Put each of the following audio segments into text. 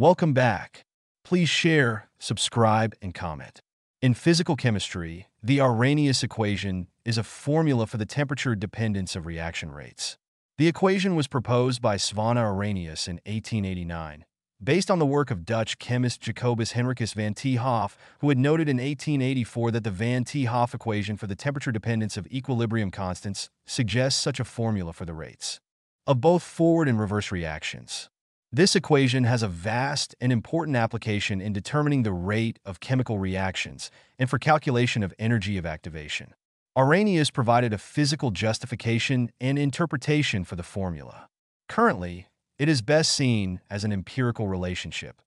Welcome back. Please share, subscribe, and comment. In physical chemistry, the Arrhenius equation is a formula for the temperature dependence of reaction rates. The equation was proposed by Svante Arrhenius in 1889, based on the work of Dutch chemist Jacobus Henricus van't Hoff, who had noted in 1884 that the van't Hoff equation for the temperature dependence of equilibrium constants suggests such a formula for the rates of both forward and reverse reactions. This equation has a vast and important application in determining the rate of chemical reactions and for calculation of energy of activation. Arrhenius provided a physical justification and interpretation for the formula. Currently, it is best seen as an empirical relationship.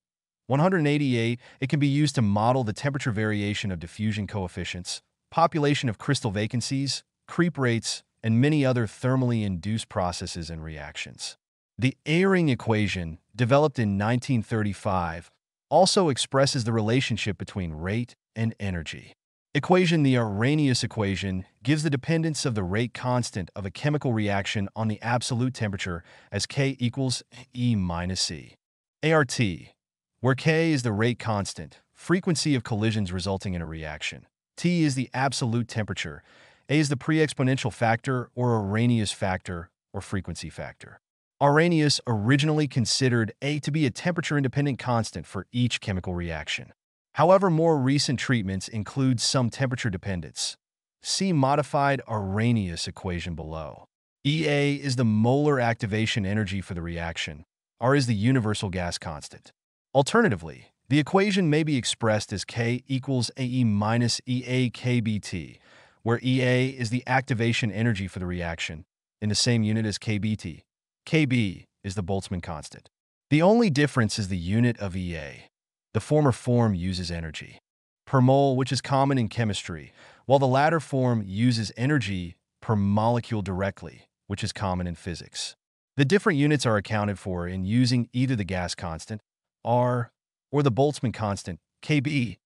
188, it can be used to model the temperature variation of diffusion coefficients, population of crystal vacancies, creep rates, and many other thermally induced processes and reactions. The Eyring equation, developed in 1935, also expresses the relationship between rate and energy. The Arrhenius equation gives the dependence of the rate constant of a chemical reaction on the absolute temperature as K equals E minus C. ART, where K is the rate constant, frequency of collisions resulting in a reaction. T is the absolute temperature. A is the pre-exponential factor or Arrhenius factor or frequency factor. Arrhenius originally considered A to be a temperature-independent constant for each chemical reaction. However, more recent treatments include some temperature dependence. See modified Arrhenius equation below. EA is the molar activation energy for the reaction. R is the universal gas constant. Alternatively, the equation may be expressed as K equals AE minus EA KBT, where EA is the activation energy for the reaction, in the same unit as KBT. KB is the Boltzmann constant. The only difference is the unit of EA. The former form uses energy per mole, which is common in chemistry, while the latter form uses energy per molecule directly, which is common in physics. The different units are accounted for in using either the gas constant, R, or the Boltzmann constant, KB,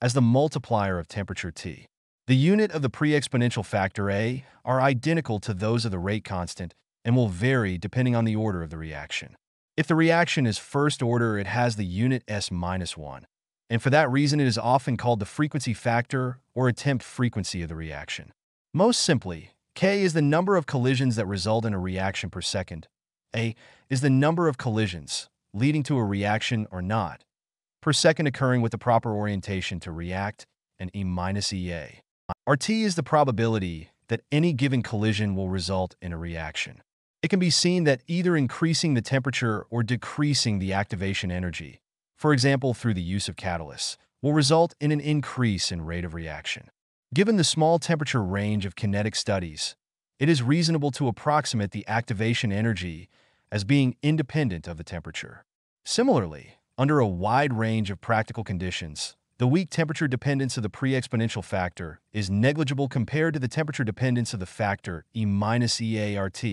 as the multiplier of temperature T. The unit of the pre-exponential factor A are identical to those of the rate constant and will vary depending on the order of the reaction. If the reaction is first order, it has the unit S minus 1, and for that reason it is often called the frequency factor or attempt frequency of the reaction. Most simply, K is the number of collisions that result in a reaction per second. A is the number of collisions, leading to a reaction or not, per second occurring with the proper orientation to react, and E minus EA. RT is the probability that any given collision will result in a reaction. It can be seen that either increasing the temperature or decreasing the activation energy, for example through the use of catalysts, will result in an increase in rate of reaction. Given the small temperature range of kinetic studies, it is reasonable to approximate the activation energy as being independent of the temperature. Similarly, under a wide range of practical conditions, the weak temperature dependence of the pre-exponential factor is negligible compared to the temperature dependence of the factor E minus EART,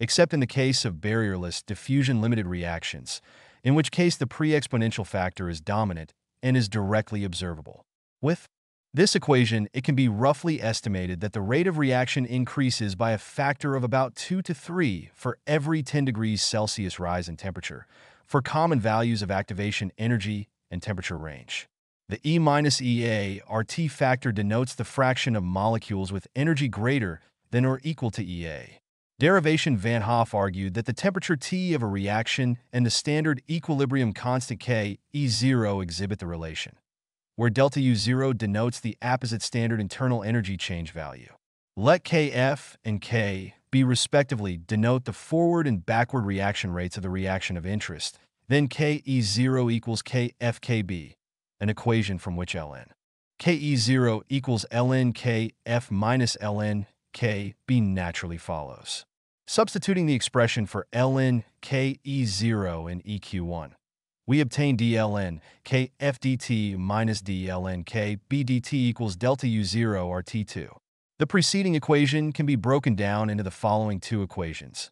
except in the case of barrierless diffusion-limited reactions, in which case the pre-exponential factor is dominant and is directly observable. With this equation, it can be roughly estimated that the rate of reaction increases by a factor of about 2 to 3 for every 10 degrees Celsius rise in temperature, for common values of activation energy and temperature range. The E minus EA RT factor denotes the fraction of molecules with energy greater than or equal to EA. Derivation van't Hoff argued that the temperature T of a reaction and the standard equilibrium constant K, E0, exhibit the relation, where delta U0 denotes the apposite standard internal energy change value. Let Kf and Kb respectively denote the forward and backward reaction rates of the reaction of interest, then KE0 equals KfKb, an equation from which ln KE0 equals ln Kf minus ln Kb naturally follows. Substituting the expression for ln KE0 and EQ1, we obtain dln KFdt minus dln KBdt equals delta U0 RT2. The preceding equation can be broken down into the following two equations,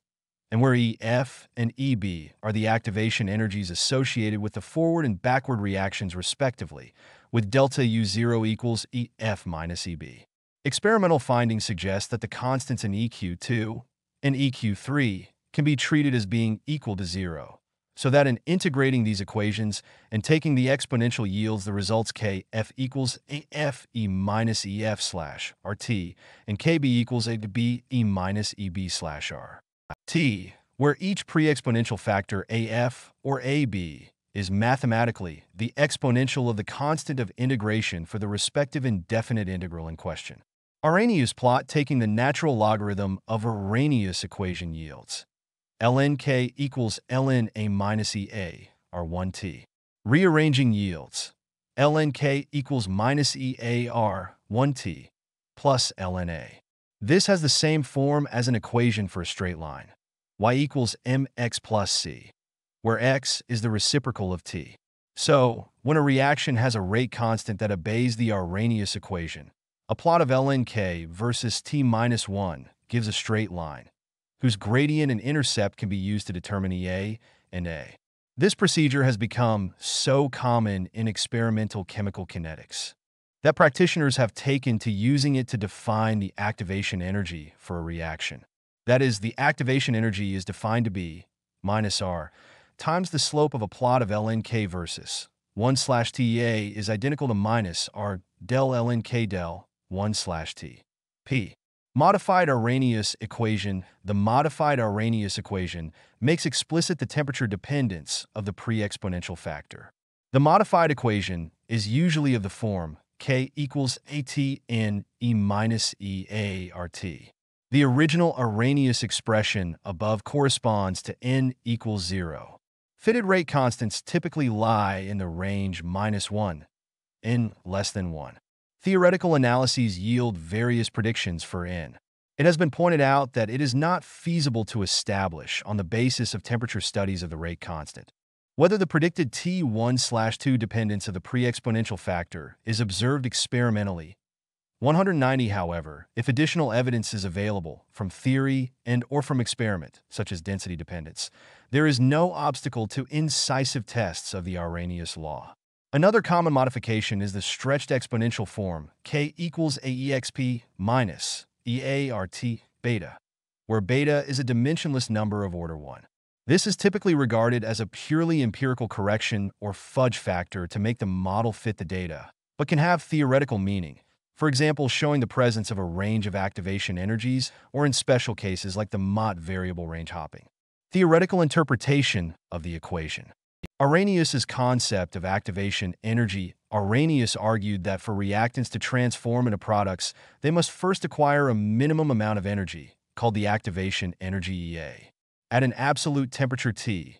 and where EF and EB are the activation energies associated with the forward and backward reactions respectively, with delta U0 equals EF minus EB. Experimental findings suggest that the constants in EQ2 and EQ3 can be treated as being equal to zero, so that in integrating these equations and taking the exponential yields, the results kf equals af e minus ef slash rt and kb equals ab e minus eb slash rt, where each pre-exponential factor af or ab is mathematically the exponential of the constant of integration for the respective indefinite integral in question. Arrhenius plot taking the natural logarithm of Arrhenius equation yields ln k equals ln a minus ea, r1t. Rearranging yields ln k equals minus ea, r1t, plus ln a. This has the same form as an equation for a straight line, y equals mx plus c, where x is the reciprocal of t. So, when a reaction has a rate constant that obeys the Arrhenius equation, a plot of ln k versus t minus 1 gives a straight line, whose gradient and intercept can be used to determine ea and a. This procedure has become so common in experimental chemical kinetics that practitioners have taken to using it to define the activation energy for a reaction. That is, the activation energy is defined to be minus r times the slope of a plot of ln k versus 1 slash TA is identical to minus r del ln k del 1 slash t p. Modified Arrhenius equation. The modified Arrhenius equation makes explicit the temperature dependence of the pre-exponential factor. The modified equation is usually of the form k equals atn e minus ea rt. The original Arrhenius expression above corresponds to n equals 0. Fitted rate constants typically lie in the range minus 1, n less than 1. Theoretical analyses yield various predictions for n. It has been pointed out that it is not feasible to establish, on the basis of temperature studies of the rate constant, whether the predicted T1/2 dependence of the pre-exponential factor is observed experimentally. 190, however, if additional evidence is available from theory and/or from experiment, such as density dependence, there is no obstacle to incisive tests of the Arrhenius law. Another common modification is the stretched exponential form k equals aexp minus eart beta, where beta is a dimensionless number of order 1. This is typically regarded as a purely empirical correction or fudge factor to make the model fit the data, but can have theoretical meaning. For example, showing the presence of a range of activation energies, or in special cases like the Mott variable range hopping. Theoretical interpretation of the equation. Arrhenius's concept of activation energy. Arrhenius argued that for reactants to transform into products, they must first acquire a minimum amount of energy, called the activation energy EA, at an absolute temperature T.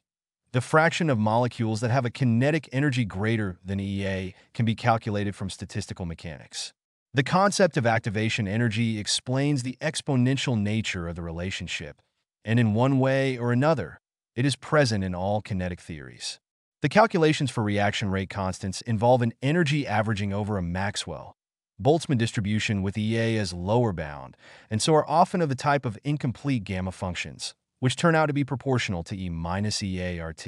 The fraction of molecules that have a kinetic energy greater than EA can be calculated from statistical mechanics. The concept of activation energy explains the exponential nature of the relationship, and in one way or another, it is present in all kinetic theories. The calculations for reaction rate constants involve an energy averaging over a Maxwell-Boltzmann distribution with EA as lower bound, and so are often of the type of incomplete gamma functions, which turn out to be proportional to E minus EA RT.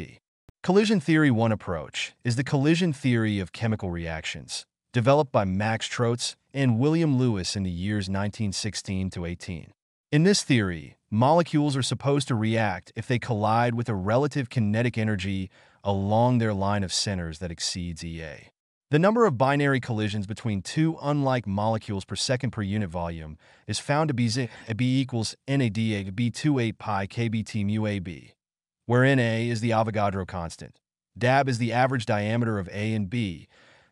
Collision theory. One approach is the collision theory of chemical reactions, developed by Max Trautz and William Lewis in the years 1916 to 18. In this theory, molecules are supposed to react if they collide with a relative kinetic energy along their line of centers that exceeds EA. The number of binary collisions between two unlike molecules per second per unit volume is found to be AB equals NADAB28 pi KBT mu AB, where NA is the Avogadro constant, DAB is the average diameter of A and B,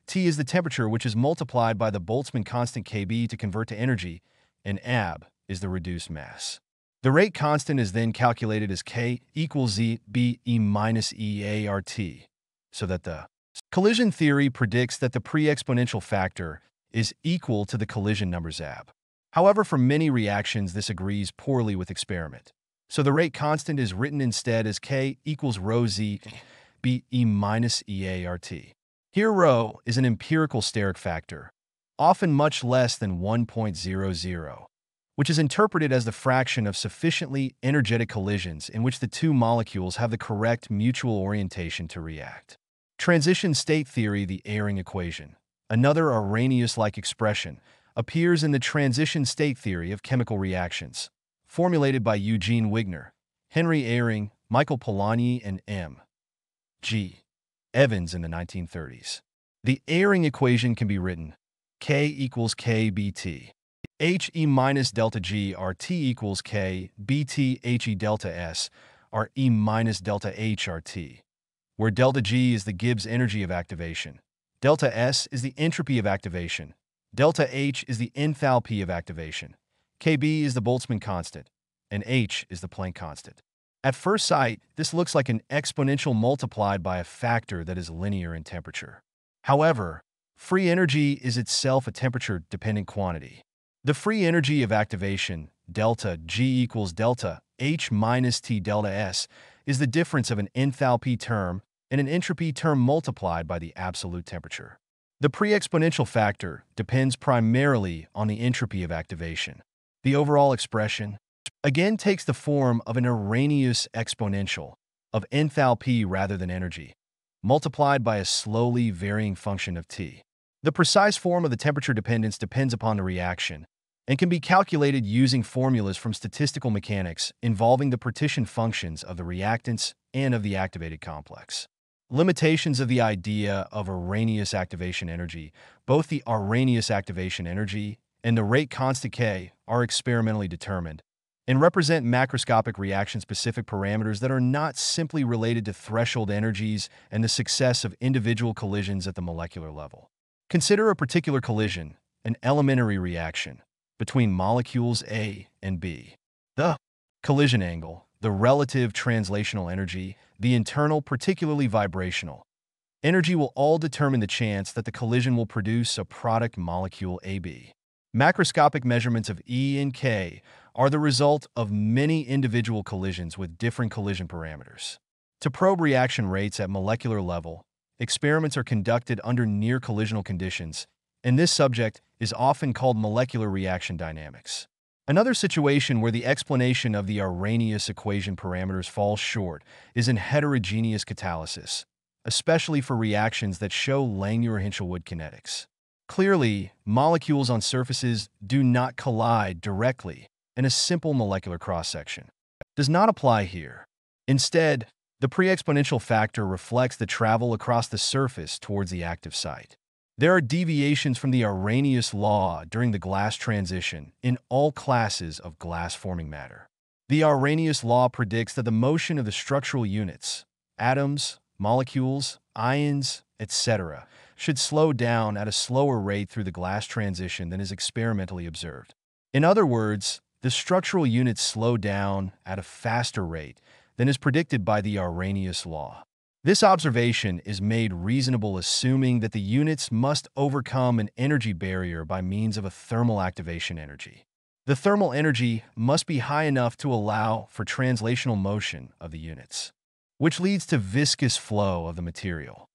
T is the temperature, which is multiplied by the Boltzmann constant KB to convert to energy, and AB is the reduced mass. The rate constant is then calculated as K equals ZB E minus EART, so that the collision theory predicts that the pre-exponential factor is equal to the collision number AB. However, for many reactions, this agrees poorly with experiment, so the rate constant is written instead as K equals rho ZB E minus EART. Here, rho is an empirical steric factor, often much less than 1.00, which is interpreted as the fraction of sufficiently energetic collisions in which the two molecules have the correct mutual orientation to react. Transition state theory. The Eyring equation, another Arrhenius-like expression, appears in the transition state theory of chemical reactions, formulated by Eugene Wigner, Henry Eyring, Michael Polanyi, and M. G. Evans in the 1930s. The Eyring equation can be written K equals KBT. HE minus delta G RT equals K BT HE delta S RE minus delta H RT, where delta G is the Gibbs energy of activation, delta S is the entropy of activation, delta H is the enthalpy of activation, KB is the Boltzmann constant, and H is the Planck constant. At first sight, this looks like an exponential multiplied by a factor that is linear in temperature. However, free energy is itself a temperature-dependent quantity. The free energy of activation, delta G equals delta H minus T delta S, is the difference of an enthalpy term and an entropy term multiplied by the absolute temperature. The pre-exponential factor depends primarily on the entropy of activation. The overall expression, again, takes the form of an Arrhenius exponential of enthalpy rather than energy, multiplied by a slowly varying function of T. The precise form of the temperature dependence depends upon the reaction and can be calculated using formulas from statistical mechanics involving the partition functions of the reactants and of the activated complex. Limitations of the idea of Arrhenius activation energy. Both the Arrhenius activation energy and the rate constant K are experimentally determined and represent macroscopic reaction-specific parameters that are not simply related to threshold energies and the success of individual collisions at the molecular level. Consider a particular collision, an elementary reaction, between molecules A and B. The collision angle, the relative translational energy, the internal, particularly vibrational energy will all determine the chance that the collision will produce a product molecule AB. Macroscopic measurements of E and K are the result of many individual collisions with different collision parameters. To probe reaction rates at molecular level, experiments are conducted under near-collisional conditions, and this subject is often called molecular reaction dynamics. Another situation where the explanation of the Arrhenius equation parameters falls short is in heterogeneous catalysis, especially for reactions that show Langmuir-Hinshelwood kinetics. Clearly, molecules on surfaces do not collide directly, and a simple molecular cross-section does not apply here. Instead, the pre-exponential factor reflects the travel across the surface towards the active site. There are deviations from the Arrhenius law during the glass transition in all classes of glass-forming matter. The Arrhenius law predicts that the motion of the structural units, atoms, molecules, ions, etc., should slow down at a slower rate through the glass transition than is experimentally observed. In other words, the structural units slow down at a faster rate than is predicted by the Arrhenius law. This observation is made reasonable assuming that the units must overcome an energy barrier by means of a thermal activation energy. The thermal energy must be high enough to allow for translational motion of the units, which leads to viscous flow of the material.